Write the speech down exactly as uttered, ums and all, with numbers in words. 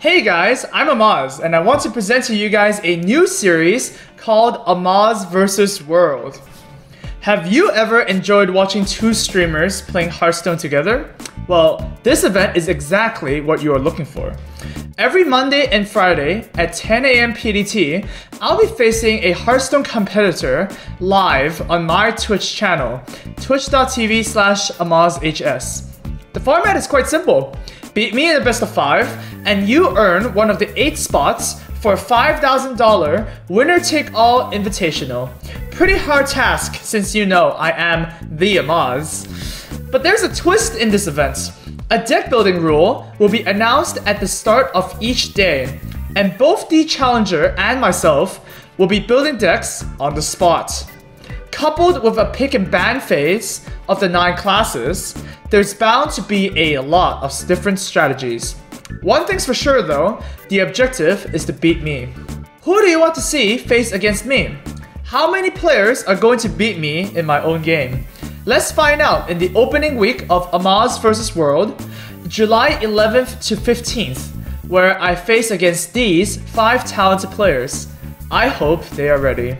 Hey guys, I'm Amaz, and I want to present to you guys a new series called Amaz versus World. Have you ever enjoyed watching two streamers playing Hearthstone together? Well, this event is exactly what you are looking for. Every Monday and Friday at ten A M P D T, I'll be facing a Hearthstone competitor live on my Twitch channel, twitch dot T V slash amazhs. The format is quite simple. Beat me in a best of five, and you earn one of the eight spots for a five thousand dollar winner-take-all invitational. Pretty hard task, since you know I am the Amaz. But there's a twist in this event. A deck-building rule will be announced at the start of each day, and both the challenger and myself will be building decks on the spot. Coupled with a pick and ban phase of the nine classes, there's bound to be a lot of different strategies. One thing's for sure though, the objective is to beat me. Who do you want to see face against me? How many players are going to beat me in my own game? Let's find out in the opening week of Amaz versus World, July eleventh to fifteenth, where I face against these five talented players. I hope they are ready.